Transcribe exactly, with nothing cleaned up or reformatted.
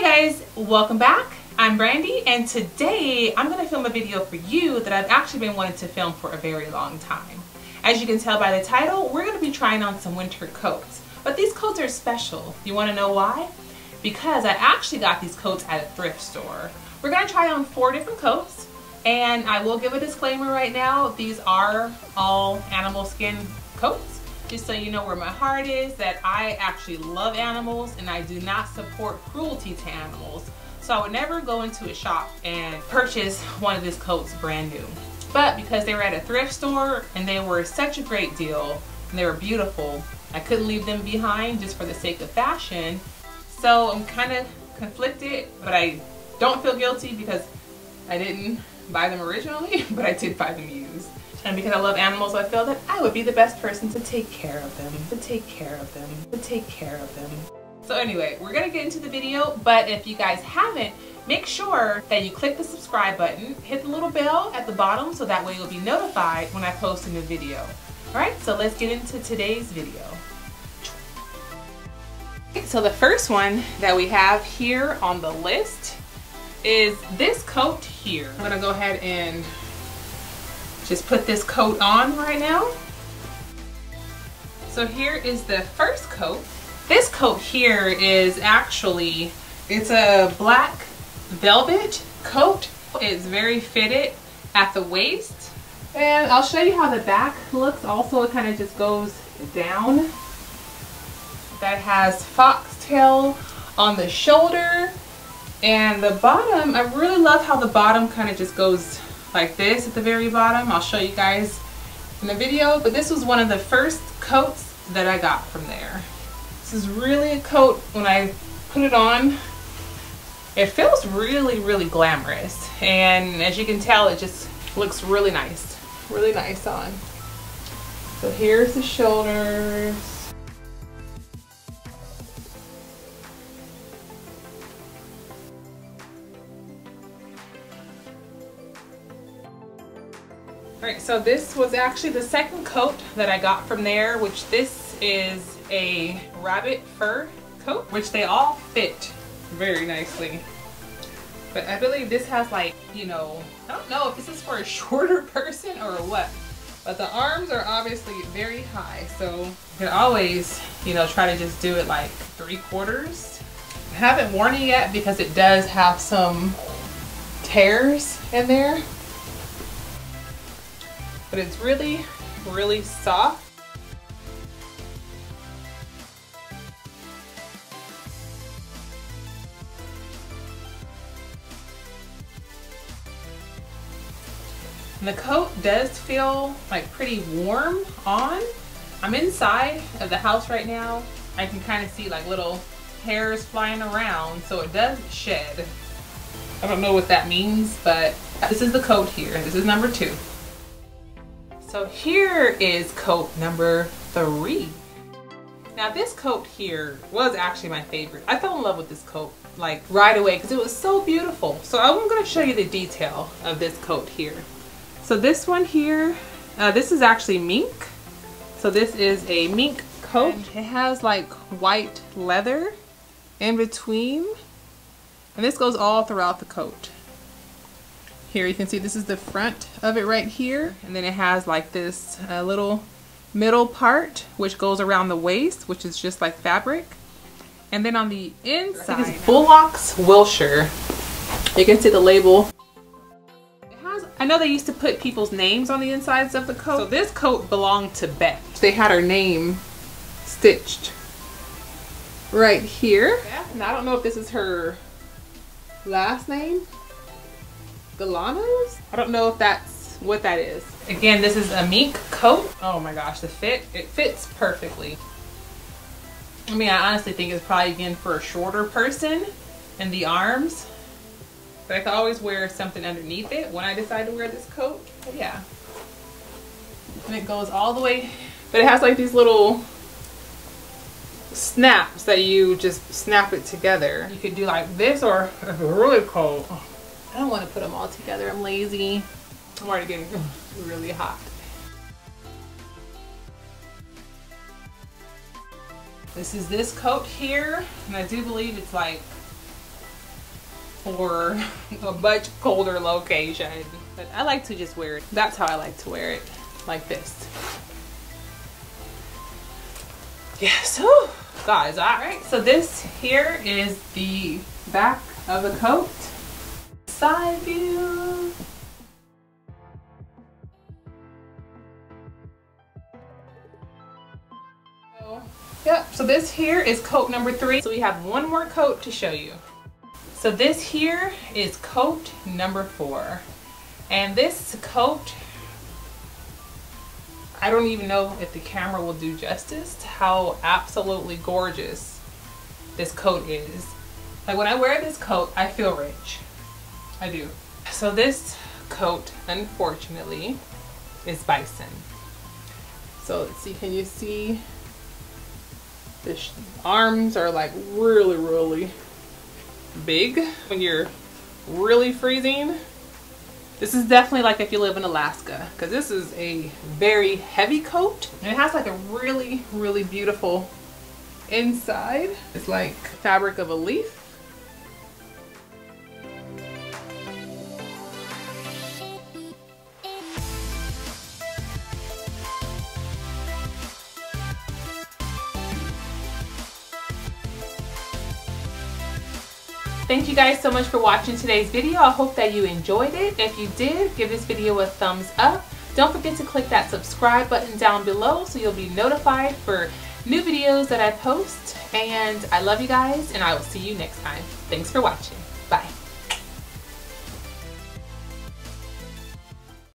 Hey guys, welcome back. I'm Brandy, and today I'm going to film a video for you that I've actually been wanting to film for a very long time. As you can tell by the title, we're going to be trying on some winter coats, but these coats are special. You want to know why? Because I actually got these coats at a thrift store. We're going to try on four different coats, and I will give a disclaimer right now, these are all animal skin coats. Just so you know where my heart is, that I actually love animals and I do not support cruelty to animals. So I would never go into a shop and purchase one of these coats brand new. But because they were at a thrift store and they were such a great deal and they were beautiful, I couldn't leave them behind just for the sake of fashion. So I'm kind of conflicted, but I don't feel guilty because I didn't buy them originally, but I did buy them used. And because I love animals, I feel that I would be the best person to take care of them, to take care of them, to take care of them. So anyway, we're gonna get into the video, but if you guys haven't, make sure that you click the subscribe button, hit the little bell at the bottom so that way you'll be notified when I post a new video. All right, so let's get into today's video. So the first one that we have here on the list is this coat here. I'm gonna go ahead and just put this coat on right now. So here is the first coat. This coat here is actually, it's a black velvet coat. It's very fitted at the waist. And I'll show you how the back looks. Also, it kind of just goes down. That has foxtail on the shoulder. And the bottom, I really love how the bottom kind of just goes like this at the very bottom. I'll show you guys in the video, but this was one of the first coats that I got from there. This is really a coat, when I put it on, it feels really, really glamorous. And as you can tell, it just looks really nice, really nice on. So here's the shoulders. Alright, so this was actually the second coat that I got from there, which this is a rabbit fur coat, which they all fit very nicely. But I believe this has like, you know, I don't know if this is for a shorter person or what, but the arms are obviously very high, so you can always, you know, try to just do it like three quarters. I haven't worn it yet because it does have some tears in there. But it's really, really soft. And the coat does feel like pretty warm on. I'm inside of the house right now. I can kind of see like little hairs flying around, so it does shed. I don't know what that means, but this is the coat here. This is number two. So here is coat number three. Now this coat here was actually my favorite. I fell in love with this coat like right away because it was so beautiful. So I'm gonna show you the detail of this coat here. So this one here, uh, this is actually mink. So this is a mink coat. And it has like white leather in between. And this goes all throughout the coat. Here you can see this is the front of it right here, and then it has like this uh, little middle part which goes around the waist, which is just like fabric. And then on the inside, it's Bullocks Wilshire. You can see the label. It has, I know they used to put people's names on the insides of the coat. So this coat belonged to Beth. They had her name stitched right here. And I don't know if this is her last name. Galanos? I don't know if that's what that is. Again, this is a mink coat. Oh my gosh, the fit, it fits perfectly. I mean, I honestly think it's probably again for a shorter person in the arms, but I could always wear something underneath it when I decide to wear this coat, but yeah. And it goes all the way, but it has like these little snaps that you just snap it together. You could do like this, or if it's really cold. I don't want to put them all together. I'm lazy. I'm already getting really hot. This is this coat here, and I do believe it's like or a much colder location. But I like to just wear it. That's how I like to wear it, like this. Yes, whew. Guys, all right. So this here is the back of the coat. Side view. Yep, so this here is coat number three. So we have one more coat to show you. So this here is coat number four. And this coat, I don't even know if the camera will do justice to how absolutely gorgeous this coat is. Like, when I wear this coat, I feel rich. I do. So this coat, unfortunately, is bison. So let's see, can you see? The arms are like really, really big when you're really freezing. This is definitely like if you live in Alaska, because this is a very heavy coat. And it has like a really, really beautiful inside. It's like fabric of a leaf. Thank you guys so much for watching today's video. I hope that you enjoyed it. If you did, give this video a thumbs up. Don't forget to click that subscribe button down below so you'll be notified for new videos that I post. And I love you guys, and I will see you next time. Thanks for watching.